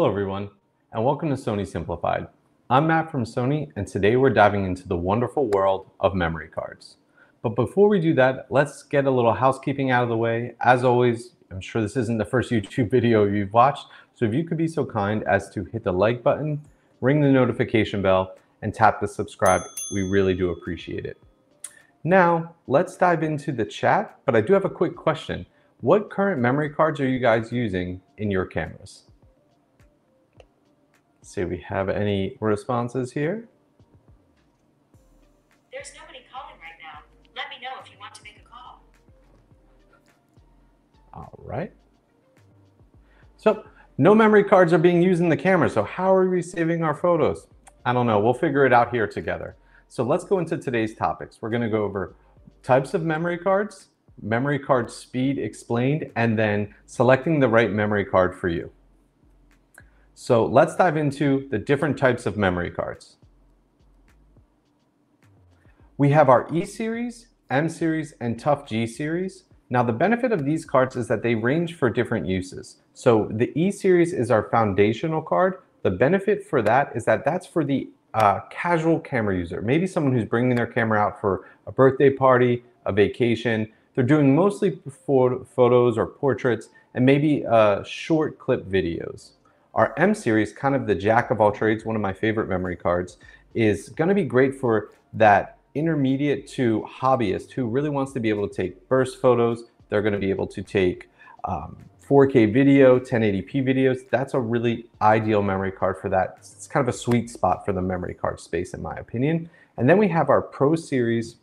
Hello everyone, and welcome to Sony Simplified. I'm Matt from Sony, and today we're diving into the wonderful world of memory cards. But before we do that, let's get a little housekeeping out of the way. As always, I'm sure this isn't the first YouTube video you've watched, so if you could be so kind as to hit the like button, ring the notification bell, and tap the subscribe, we really do appreciate it. Now, let's dive into the chat, but I do have a quick question. What current memory cards are you guys using in your cameras? See if we have any responses here. There's nobody calling right now. Let me know if you want to make a call. All right. So no memory cards are being used in the camera. So how are we saving our photos? I don't know. We'll figure it out here together. So let's go into today's topics. We're going to go over types of memory card speed explained, and then selecting the right memory card for you. So let's dive into the different types of memory cards. We have our E series, M series, and Tough G series. Now the benefit of these cards is that they range for different uses. So the E series is our foundational card. The benefit for that is that that's for the casual camera user, maybe someone who's bringing their camera out for a birthday party, a vacation. They're doing mostly photos or portraits and maybe short clip videos. Our M series, kind of the jack of all trades, one of my favorite memory cards, is going to be great for that intermediate to hobbyist who really wants to be able to take burst photos. They're going to be able to take 4K video, 1080p videos. That's a really ideal memory card for that. It's kind of a sweet spot for the memory card space, in my opinion. And then we have our Pro series,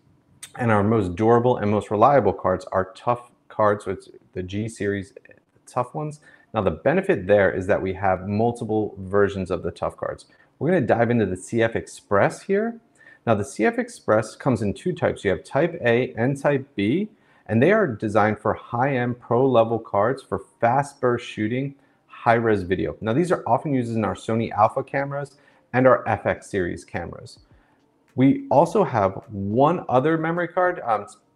and our most durable and most reliable cards are tough cards, so it's the G series, the tough ones. Now the benefit there is that we have multiple versions of the tough cards. We're going to dive into the CF Express here. Now the CF Express comes in two types. You have type A and type B, and they are designed for high-end pro level cards for fast burst shooting, high-res video. Now these are often used in our Sony Alpha cameras and our FX series cameras. We also have one other memory card,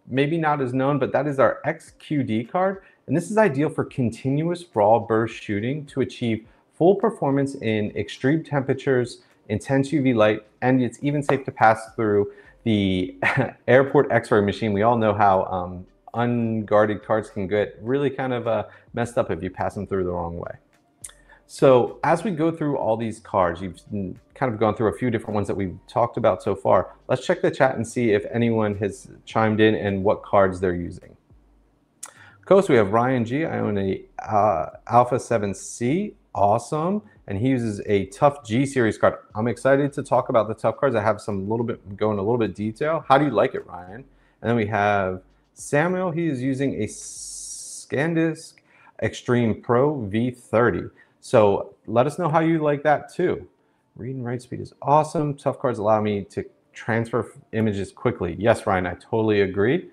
maybe not as known, but that is our XQD card. And this is ideal for continuous raw burst shooting to achieve full performance in extreme temperatures, intense UV light, and it's even safe to pass through the airport X-ray machine. We all know how unguarded cards can get really kind of messed up if you pass them through the wrong way. So as we go through all these cards, you've kind of gone through a few different ones that we've talked about so far. Let's check the chat and see if anyone has chimed in and what cards they're using. Coast, we have Ryan G. I own a Alpha 7C. Awesome. And he uses a Tough G series card. I'm excited to talk about the tough cards. I have some a little bit detail. How do you like it, Ryan? And then we have Samuel. He is using a SanDisk Extreme Pro V30. So let us know how you like that too. Read and write speed is awesome. Tough cards allow me to transfer images quickly. Yes, Ryan, I totally agree.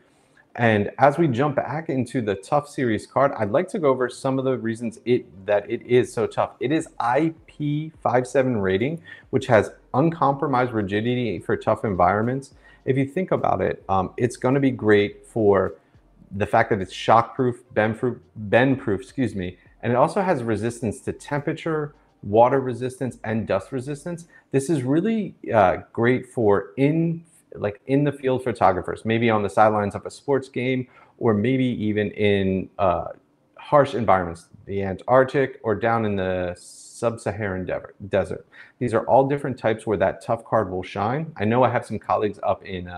And as we jump back into the Tough series card, I'd like to go over some of the reasons that it is so tough. It is IP57 rating, which has uncompromised rigidity for tough environments. If you think about it, it's going to be great for the fact that it's shockproof, bend proof, excuse me, and it also has resistance to temperature, water resistance, and dust resistance. This is really great for in the field photographers, maybe on the sidelines of a sports game, or maybe even in harsh environments, the Antarctic or down in the sub-Saharan desert. These are all different types where that tough card will shine. I know I have some colleagues up in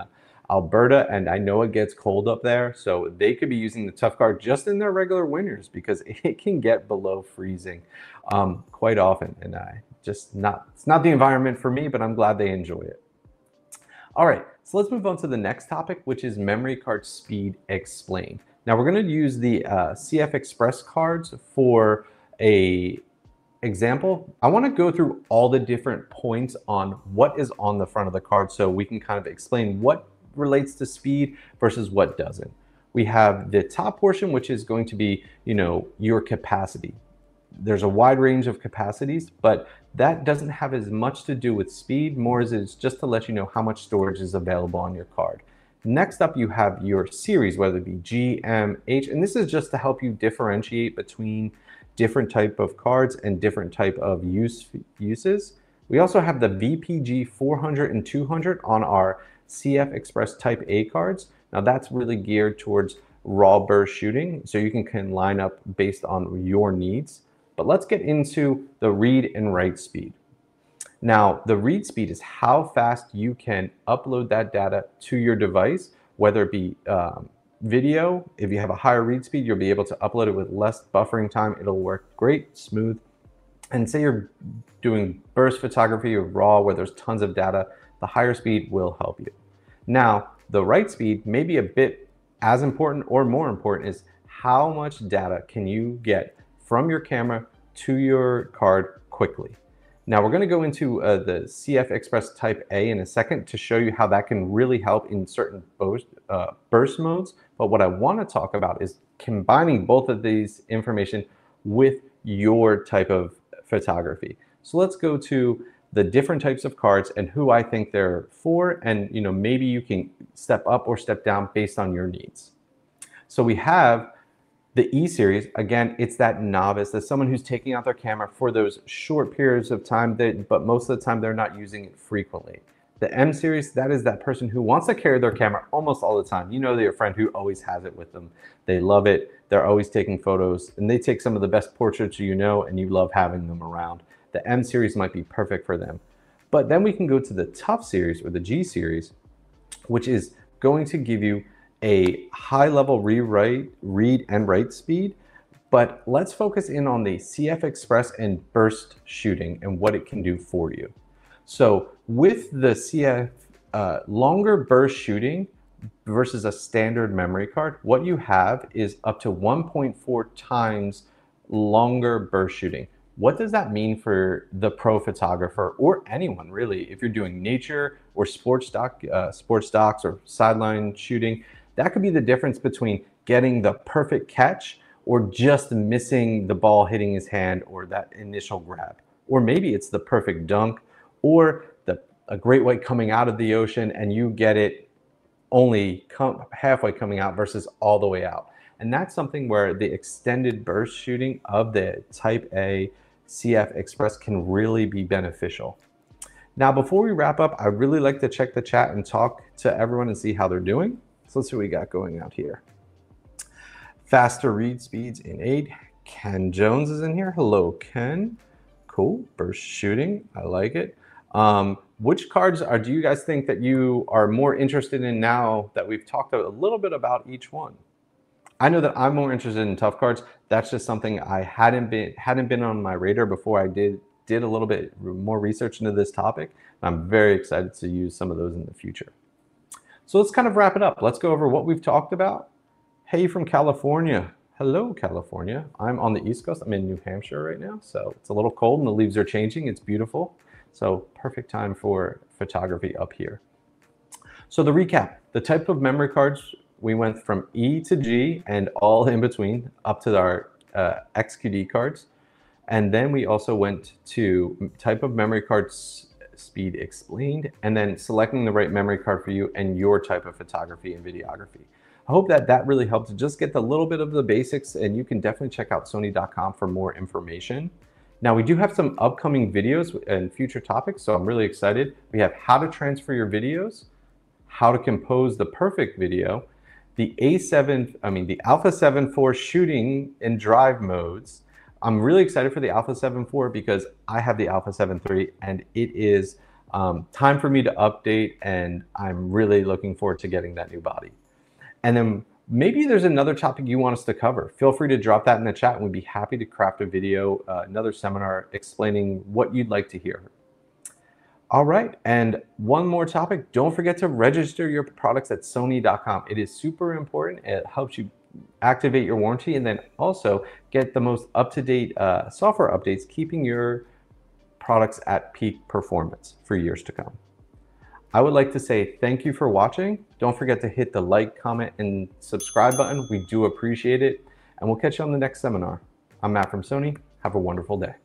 Alberta, and I know it gets cold up there, so they could be using the tough card just in their regular winters because it can get below freezing quite often. And it's not the environment for me, but I'm glad they enjoy it. All right, so let's move on to the next topic, which is memory card speed explained. Now we're going to use the CF Express cards for an example. I want to go through all the different points on what is on the front of the card so we can kind of explain what relates to speed versus what doesn't. We have the top portion, which is going to be, you know, your capacity. There's a wide range of capacities, but that doesn't have as much to do with speed, more as it's just to let you know how much storage is available on your card. Next up, you have your series, whether it be G, M, H, and this is just to help you differentiate between different type of cards and different type of uses. We also have the VPG 400 and 200 on our CF Express Type A cards. Now that's really geared towards raw burst shooting, so you can line up based on your needs. But let's get into the read and write speed. Now, the read speed is how fast you can upload that data to your device, whether it be video. If you have a higher read speed, you'll be able to upload it with less buffering time. It'll work great, smooth. And say you're doing burst photography or raw where there's tons of data, the higher speed will help you. Now, the write speed may be a bit as important or more important is how much data can you get from your camera to your card quickly. Now we're gonna go into the CF Express Type A in a second to show you how that can really help in certain burst modes. But what I wanna talk about is combining both of these information with your type of photography. So let's go to the different types of cards and who I think they're for, and you know, maybe you can step up or step down based on your needs. So we have the E series. Again, it's that novice, that's someone who's taking out their camera for those short periods of time, but most of the time they're not using it frequently. The M series, that is that person who wants to carry their camera almost all the time. You know, they're a friend who always has it with them. They love it. They're always taking photos, and they take some of the best portraits you know, and you love having them around. The M series might be perfect for them. But then we can go to the Tough series or the G series, which is going to give you a high level read and write speed. But let's focus in on the CF Express and burst shooting and what it can do for you. So with the CF longer burst shooting versus a standard memory card, what you have is up to 1.4 times longer burst shooting. What does that mean for the pro photographer or anyone really? If you're doing nature or sports docs or sideline shooting, that could be the difference between getting the perfect catch or just missing the ball hitting his hand or that initial grab. Or maybe it's the perfect dunk or a great white coming out of the ocean and you get it only halfway coming out versus all the way out. And that's something where the extended burst shooting of the Type A CF Express can really be beneficial. Now, before we wrap up, I really like to check the chat and talk to everyone and see how they're doing. So let's see what we got going out here. Faster read speeds in aid. Ken Jones is in here. Hello, Ken. Cool, burst shooting, I like it. Which cards do you guys think that you are more interested in now that we've talked a little bit about each one? I know that I'm more interested in tough cards. That's just something I hadn't been on my radar before. I did a little bit more research into this topic. I'm very excited to use some of those in the future. So let's kind of wrap it up. Let's go over what we've talked about. Hey, from California. Hello, California. I'm on the East Coast. I'm in New Hampshire right now, so it's a little cold and the leaves are changing. It's beautiful. So perfect time for photography up here. So the recap, the type of memory cards, we went from E to G and all in between up to our XQD cards. And then we also went to type of memory cards speed explained, and then selecting the right memory card for you and your type of photography and videography. I hope that that really helped to just get a little bit of the basics, and you can definitely check out sony.com for more information. Now we do have some upcoming videos and future topics, so I'm really excited. We have how to transfer your videos, how to compose the perfect video, the Alpha 7IV shooting and drive modes. I'm really excited for the Alpha 7IV because I have the Alpha 7III and it is time for me to update, and I'm really looking forward to getting that new body. And then maybe there's another topic you want us to cover. Feel free to drop that in the chat and we'd be happy to craft a video, another seminar explaining what you'd like to hear. All right, and one more topic, don't forget to register your products at sony.com. It is super important. It helps you activate your warranty and then also get the most up-to-date software updates, keeping your products at peak performance for years to come. I would like to say thank you for watching. Don't forget to hit the like, comment, and subscribe button. We do appreciate it, and we'll catch you on the next seminar. I'm Matt from Sony. Have a wonderful day.